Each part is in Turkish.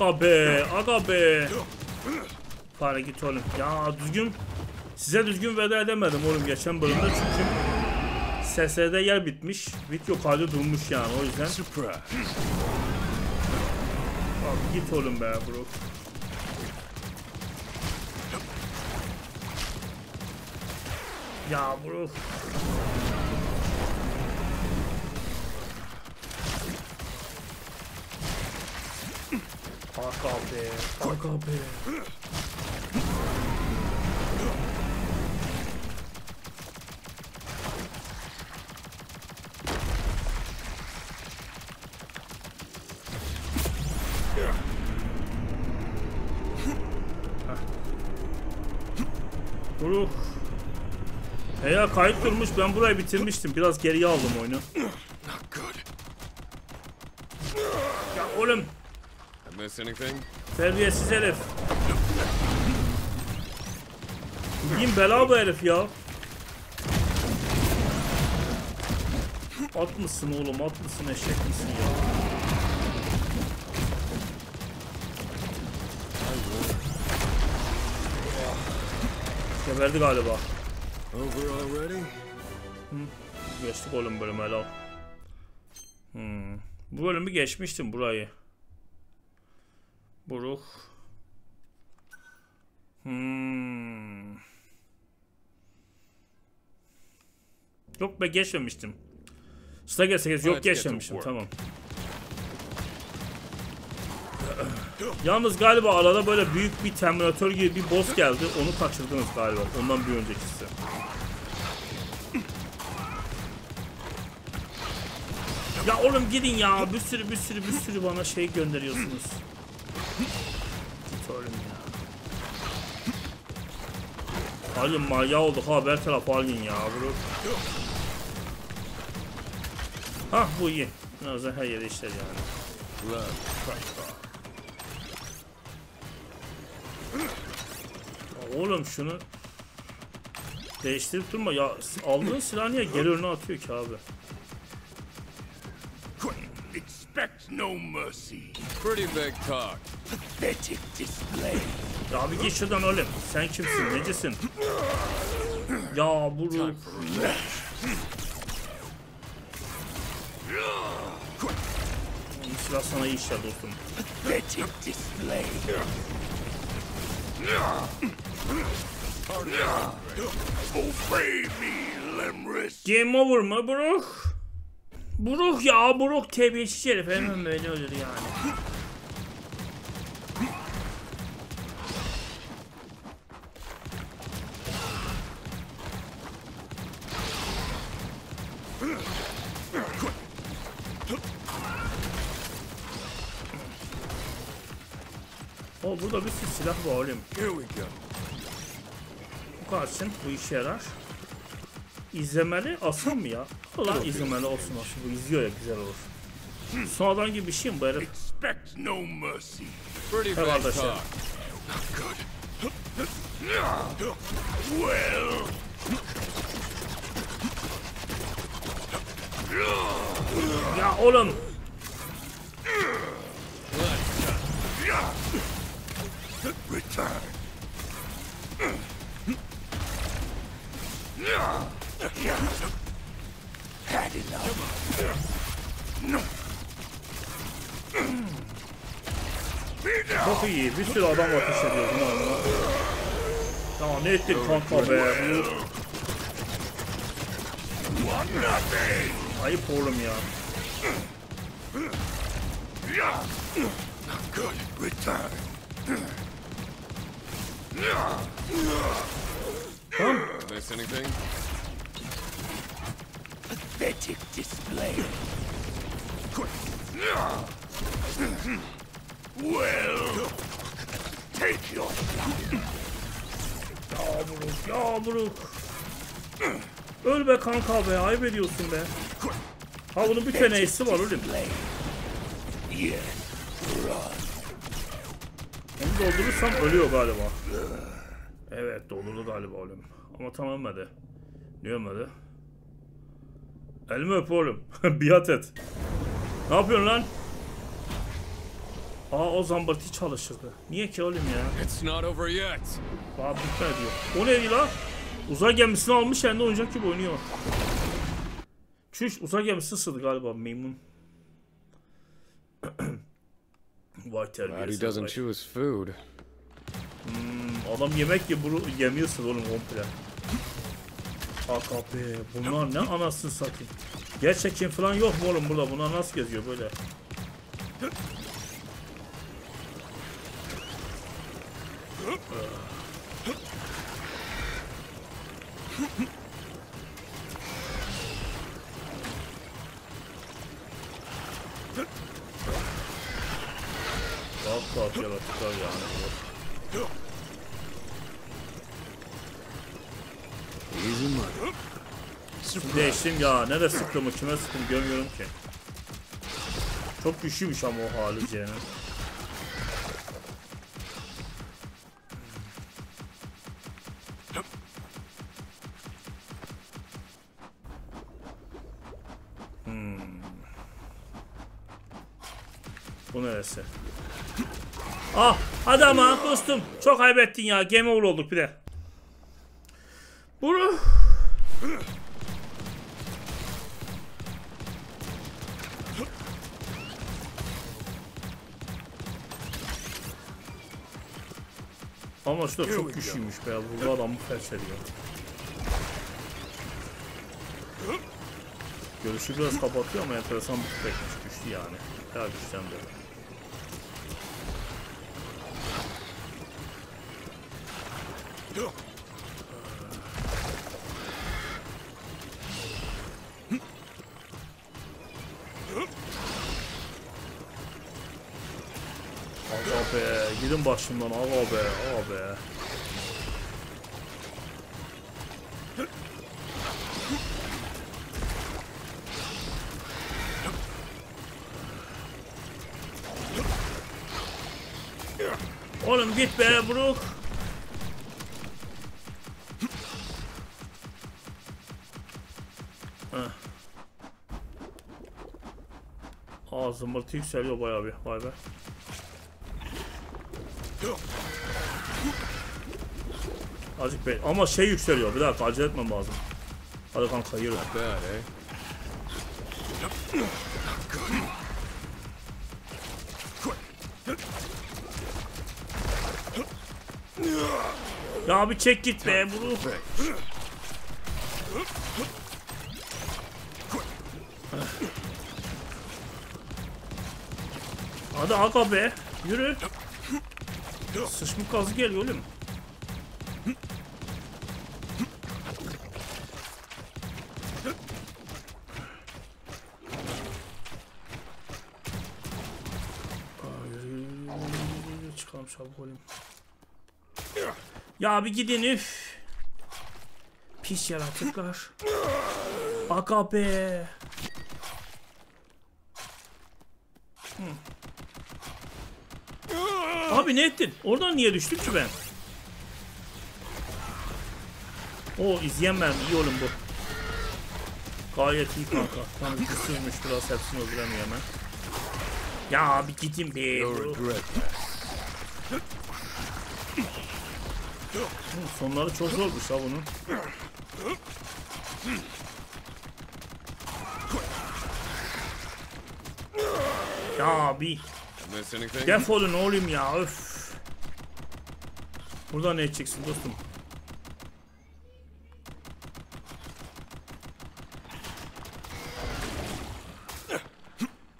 Aga be, aga be. Para git oğlum. Ya düzgün. Size düzgün veda edemedim oğlum geçen bölümde çünkü SS'de yer bitmiş. Video kaydı durmuş yani o yüzden. Abi git oğlum be bro. Ya bro. Kalk abi, kalk abi. Buruk. Ya kayıt durmuş, ben burayı bitirmiştim. Biraz geriye aldım oyunu. Ya oğlum. Terbiyesiz herif. Bin bela bu herif ya. At mısın oğlum, at mısın, eşek misin ya? Geberdi galiba. Geçtik oğlum bölümü helal. Bu bölümü geçmiştim burayı. Buruk. Yok be geçmemiştim. Stages yok geçmemiştim tamam. Yalnız galiba arada böyle büyük bir Terminator gibi bir boss geldi. Onu kaçırdınız galiba. Ondan bir öncekisi. Ya oğlum gidin ya. Bir sürü bana şey gönderiyorsunuz. Git oğlum ya. Halim maya olduk ha. Haber tarafı alın ya. Hah bu iyi. Birazdan her yere işler yani. Oğlum şunu değiştirip durma ya, aldığın silah niye geri önüne atıyor ki abi? Ya abi geç şuradan oğlum, sen kimsin, necisin? Ya buru. Silah sana iyi işler dostum. Game over mı Buruk? Buruk ya, Buruk terbiyesiz herif hemen böyle ölür yani. O burada bir sürü silah var oğlum. Bu kalsın, bu işe yarar. İzlemeli asıl mı ya? Allah izlemeli olsun aslında, bu izliyor ya güzel olur. Sonradan gibi bir şey mi bu herif? Herhalde şey. Ya oğlum. Çok iyi, bir sürü adam ateş ediyor. Tamam ne ettin kanka be? Ayıp oğlum ya. Tamam. Pathetic display. Well, take your yağmuruk, yağmuruk. Öl be kanka be, ayıp ediyorsun be. Ha bunun bir teneyisi var oğlum. Onu doldurursam ölüyor galiba. Evet doldurdu galiba oğlum. Ama tam ölmedi. Niye ölmedi? Elimi öp oğlum. Biat et. Ne yapıyorsun lan? o zambartı çalışırdı. Niye ki oğlum ya? It's not over yet. Abi bitmedi diyor. O neydi la? Uzay gemisini almış yani oyuncak gibi oynuyor. Çüş, uzay gemisi sığdı galiba memnun. Vay terbiyesiz. Adam yemek yemiyorsun oğlum komple. AKP bunlar ne anasını satayım. Gerçekçi falan yok mu oğlum burada? Bunlar nasıl geziyor böyle? Kalk yaratıklar yani. İzin var. Değiştim ya. Nerede sıktım, kime sıktım görmüyorum ki. Çok güçlüymüş ama o halice yani. Bu neresi? Ah hadi ama dostum. Çok kaybettin ya. Game over olduk bir de. Bunu... Ama şu da çok güçlüymüş be. Bu adamı felç ediyor. Görüşü biraz kapatıyor ama enteresan bir tüfek. Güçlü yani. Daha güçten böyle. Aga be, gidin başımdan aga be, aga be. Oğlum git be Brook. Zımbırtı yükseliyor bayağı bir, vay be. Azıcık be, ama şey yükseliyor, bir dakika acele etmem lazım. Hadi kanka yürü. Ya abi çek git be bunu. Hadi aga be, yürü. Sıçmık kazı geliyor oğlum. Çıkalım şabuk oğlum. Ya abi gidin üf. Pis yaratıklar. Aga be. Abi ne ettin? Oradan niye düştüm ki ben? O izleyemem. İyi oğlum bu. Gayet iyi kanka. Tam küsürmüş biraz, hepsini öldüremiyor hemen. Ya abi gidin be. Sonları çok zormuş ha bunun. Ya abi. Defolun oğlum ya, öf. Buradan ne edeceksin dostum?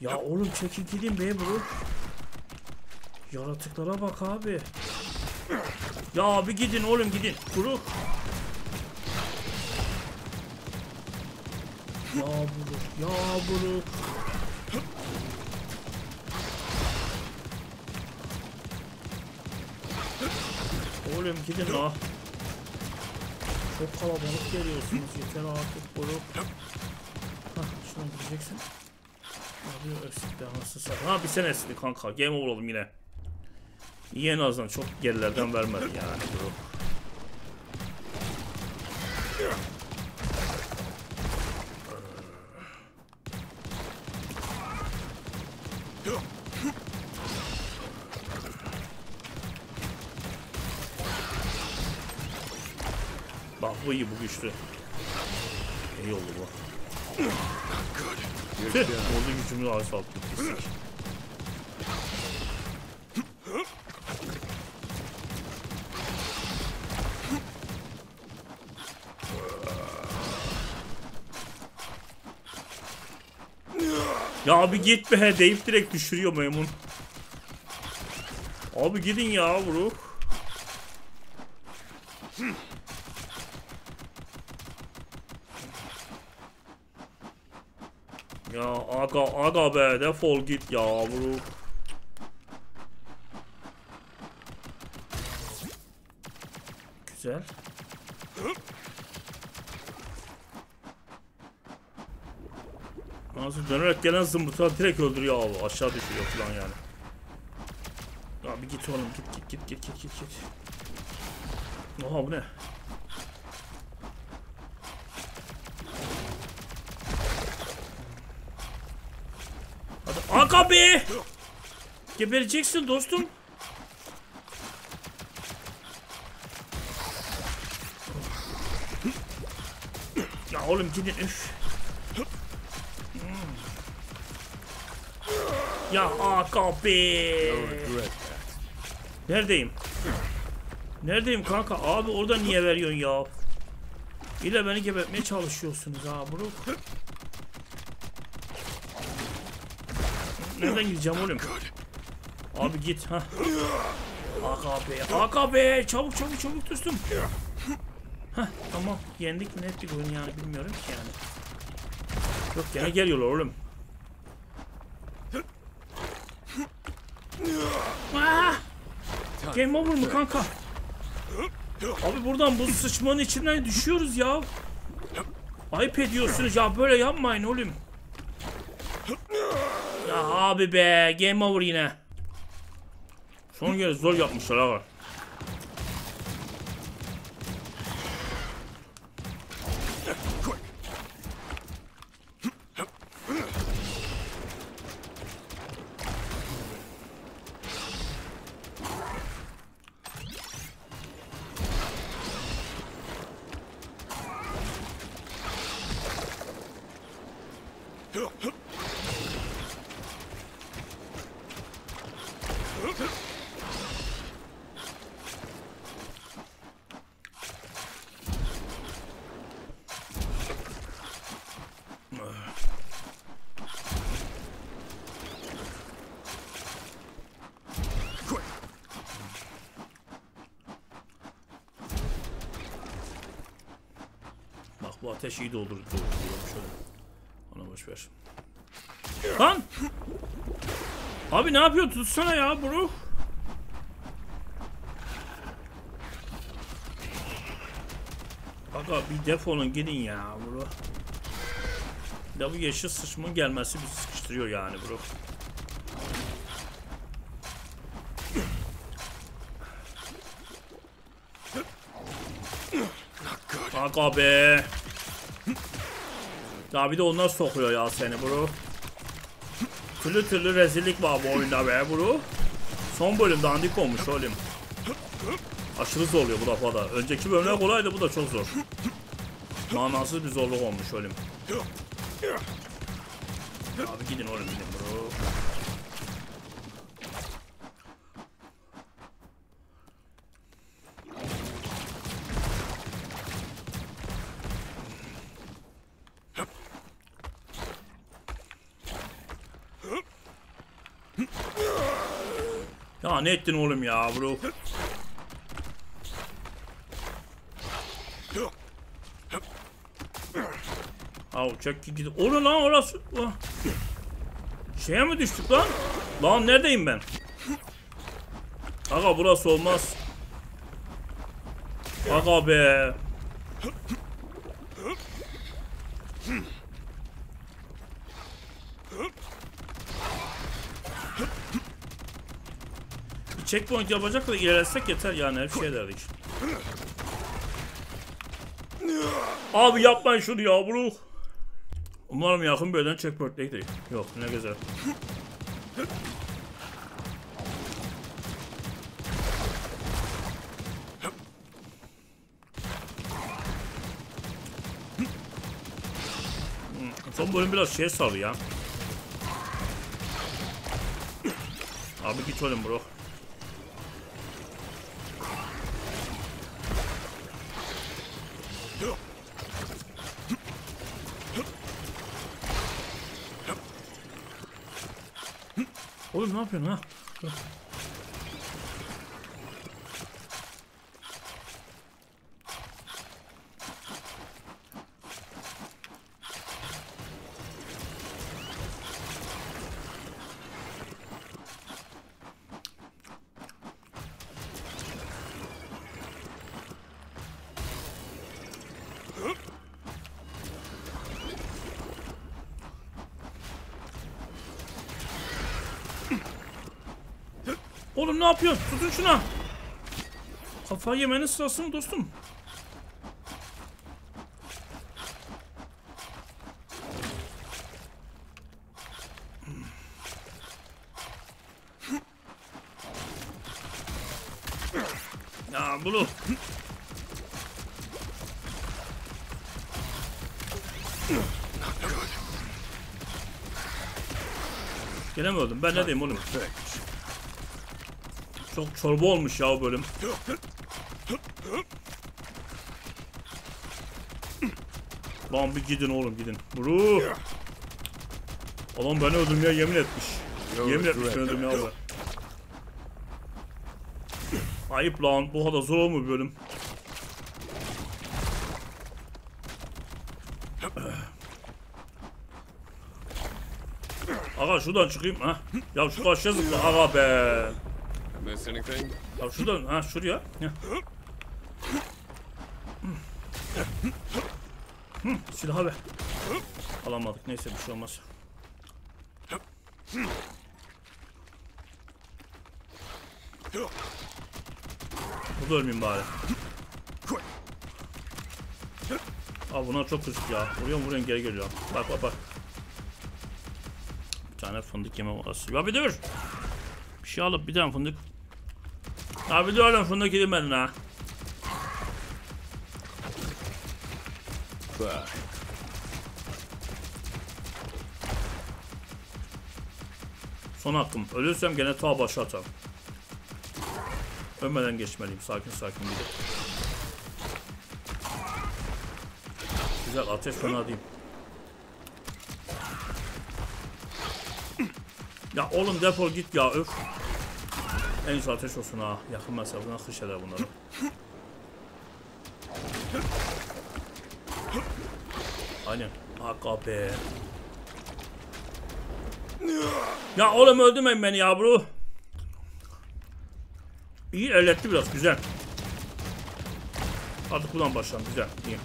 Ya oğlum çekil gidin be bro. Yaratıklara bak abi. Ya abi gidin oğlum gidin. Bro. Ya bro. Ya bro. Oğlum gidin la. Çok kalabalık geliyorsunuz. Yeter artık oğlum. Hah şuna gideceksin. Abi eksikti anasını satayım. Ha bir sen eksikti kanka. Game over oldum yine. İyi en azından çok gerilerden vermedi yani bro. bu iyi, bu güçlü. İyi oldu bu. Tüh, orada gücümü arz aldık. Ya abi git be deyip direkt düşürüyor maymun. Abi gidin ya vuruk. Ya aga be defol git ya vuruk. Güzel. Nasıl dönerek gelen zımbırtılar direkt öldürüyor abi, aşağı düşüyor falan yani. Abi git oğlum, git. Oha bu ne? Hadi aga be! Gebereceksin dostum. Ya oğlum gidin üf. Ya AKP. Neredeyim? Neredeyim kanka? Abi orada niye veriyorsun ya? İle beni gebertmeye çalışıyorsunuz ha buruk. Nereden gideceğim oğlum? Abi git ha. AKP. AKP çabuk dostum. Ha tamam, yendik mi net bir oyun yani bilmiyorum ki yani. Yok gene geliyorlar oğlum. Aa! Game over mu kanka? Abi buradan bu sıçmanın içinden düşüyoruz ya. Ayıp ediyorsunuz ya, böyle yapmayın oğlum. Ya abi be, game over yine. Son kez zor yapmışlar abi. Bu ateş iyi doldurdu şöyle. Ona boş ver. Lan! Abi ne yapıyor? Tutsana ya bro. Aga bir defolun gidin ya bro. Ya bu yeşil sıçmanın gelmesi bizi sıkıştırıyor yani bro. Aga be. Ya bir de onlar sokuyor ya seni bro. Türlü rezillik var bu oyunda be bro. Son bölüm dandik olmuş oğlum. Aşırı zorluyor bu defa da. Önceki bölümler kolaydı, bu da çok zor. Manasız bir zorluk olmuş oğlum. Abi gidin oğlum gidin bro. Ne ettin oğlum ya bro? Aa uçak gidiyor. Oğlum lan orası. Şeye mi düştük lan? Lan neredeyim ben? Aga burası olmaz. Aga be. Checkpoint yapacak da ilerlesek yeter yani, her şey derdik. Abi yapmayın şunu ya bro. Umarım yakın bir yerden checkpoint'e gidelim. Yok ne güzel. Son bölüm biraz şeye sarı ya. Abi git oğlum bro. Oğlum ne yapıyorsun ha? Oğlum ne yapıyorsun? Tutun şuna. Kafayı yemenin sırası mı dostum? Ya bulu. Gelemiyordum. Ben ne diyeyim oğlum? Çok çorba olmuş ya o bölüm. Lan bir gidin oğlum gidin. Bro. Oğlum beni öldürmeye yemin etmiş. Yemin etmiş beni öldürmeye abi. Ayıp lan, bu kadar zor olmuyor bölüm. Aga şuradan çıkayım ha. Ya şu karşıya zıpla aga be. Ya şuradan, ha şuraya. Silahı ver. Alamadık, neyse bir şey olmaz. Burada ölmeyeyim bari. Abi bunlar çok risk ya. Vuruyorum vuruyorum geri geliyorum. Bak bak bak. Bir tane fındık yeme molası. Ya bir dur. Bir şey alıp bir tane fındık. Abi diyorum fındık yedim ben ha. Son hakkım. Ölürsem gene ta başa atarım. Ölmeden geçmeliyim. Sakin sakin gidip. Güzel ateş fena değil. Ya oğlum defol git ya öf. En iyisi ateş olsun ha. Yakın mesafeden hış eder bunları. Aynen. Hakka be. Ya oğlum öldürmeyin beni ya bro. İyi elletti biraz güzel. Artık buradan başlayalım güzel. İyi.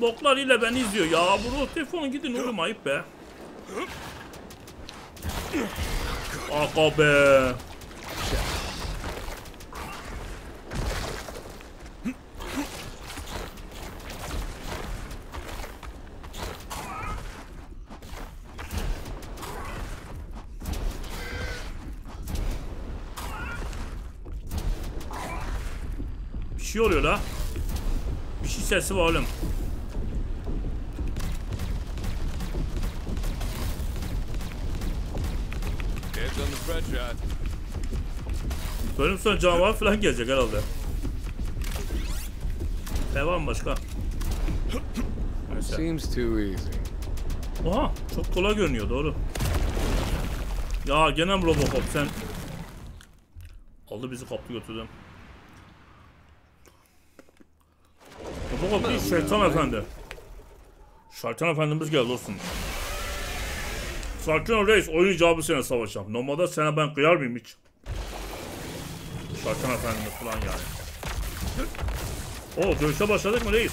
Boklar ile beni izliyor ya. Bro telefon gidin oğlum ayıp be. Aga be. Bir şey oluyor la. Bir şey sesi var oğlum. Bölüm sonu canavar falan gelecek herhalde. Devam başka. Oha çok kolay görünüyor doğru. Ya gene Robocop sen. Aldı bizi kaptı götürdüm. Robocop değil Şeytan Efendi. Şeytan Efendimiz geldi olsun. Sakin ol reis, oyun icabı sene savaşacağım. Normalde sana ben kıyar mıyım hiç? Sakin efendim falan yani. O dövüşe başladık mı reis?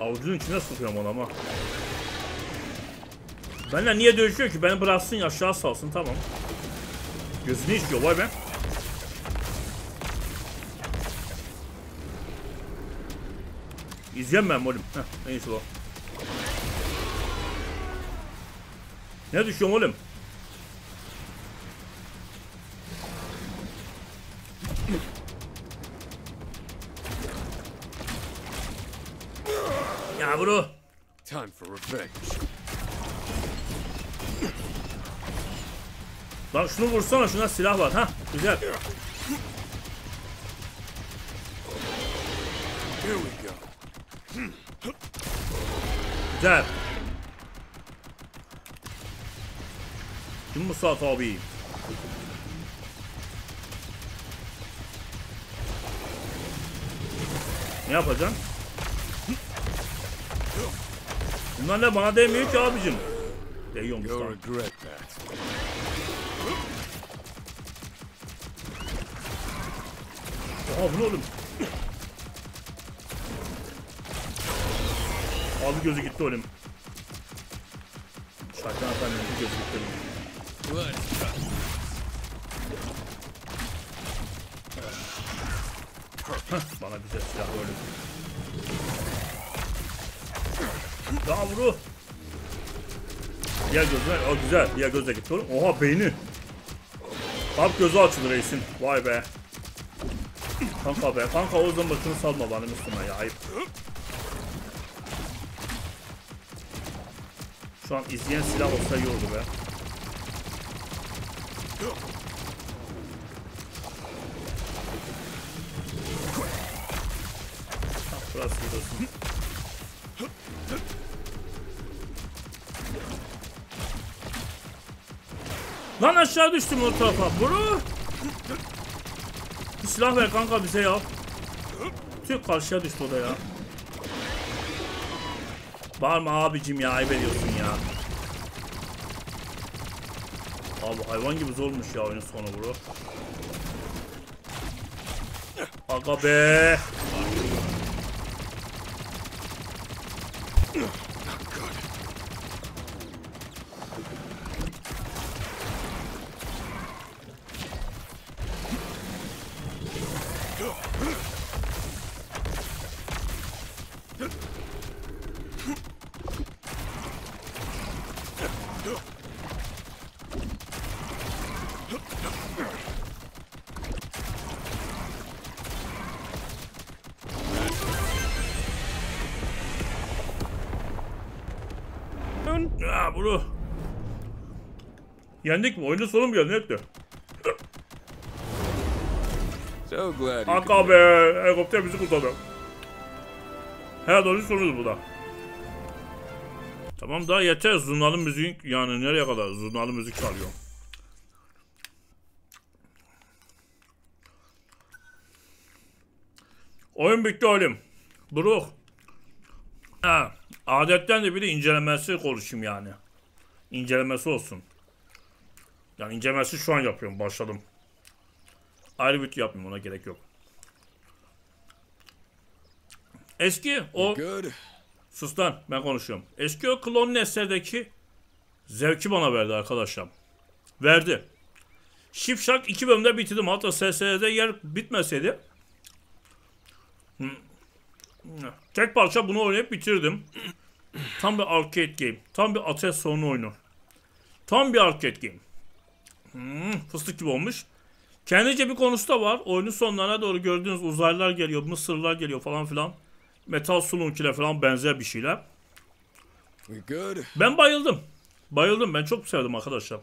Avucunun içine sıkıyorum onu ama. Benimle niye dövüşüyor ki? Beni bıraksın, aşağı salsın, tamam. Gözünü işliyor, vay be. İzleyen ben oğlum. Heh, neyse o. Ne düşüyorsun oğlum? Ya bro. Time for revenge. Lan şunu vursana, şuna silah var ha. Güzel. Here we go. Güzel. Kim bu saat abi? Ne yapacaksın? Bunlar ne bana değmiyor ki abicim? Değiyormuş lan. Oha bu ne oğlum? Abi gözü gitti oğlum. Şarkı atanın gözü gitti oğlum. Bana güzel silah böyle. Daha vuru. Diğer gözler, o güzel. Diğer gözle gitti oğlum. Oha beyni. Bak gözü açıldı reisin. Vay be. Kanka be. Kanka o zaman başını salma bana Müslüman ya. Ayıp. Şu an izleyen silah olsa iyi oldu be. Burası gidiyorsun. Lan aşağı düştüm o tarafa. Bro. Bir silah ver kanka bize ya. Tüh karşıya düştü o da ya. Bağırma abicim ya, ayıp ediyorsun ya. Abi hayvan gibi zormuş ya oyunun sonu bro. Aga be. Ya bunu yendik mi? Oyunun sonu mu geldi? Ne etti? Akka be! Helikopter bizi kurtardı. Herhalde oyunun sonuydu bu da. Tamam daha yeter. Zurnalı müzik yani nereye kadar? Zurnalı müzik çalıyor. Oyun bitti oğlum. Buruk. Ha. Adetten de bir de incelemesi konuşayım yani. İncelemesi olsun. Yani incelemesi şu an yapıyorum. Başladım. Ayrı video yapmayayım. Ona gerek yok. Eski o... Sus lan. Ben konuşuyorum. Eski o klon nesledeki zevki bana verdi arkadaşlar. Verdi. Şipşak 2 bölümde bitirdim. Hatta SSD'de yer bitmeseydi... Tek parça bunu oynayıp bitirdim. Tam bir arcade game. Tam bir ateş sorunu oyunu. Tam bir arcade game. Fıstık gibi olmuş. Kendince bir konusu da var. Oyunun sonlarına doğru gördüğünüz uzaylılar geliyor. Mısırlılar geliyor falan filan. Metal Slug'le falan benzer bir şeyler. Ben bayıldım. Ben çok sevdim arkadaşlar.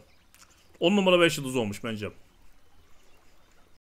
10 numara 5 yıldız olmuş bence.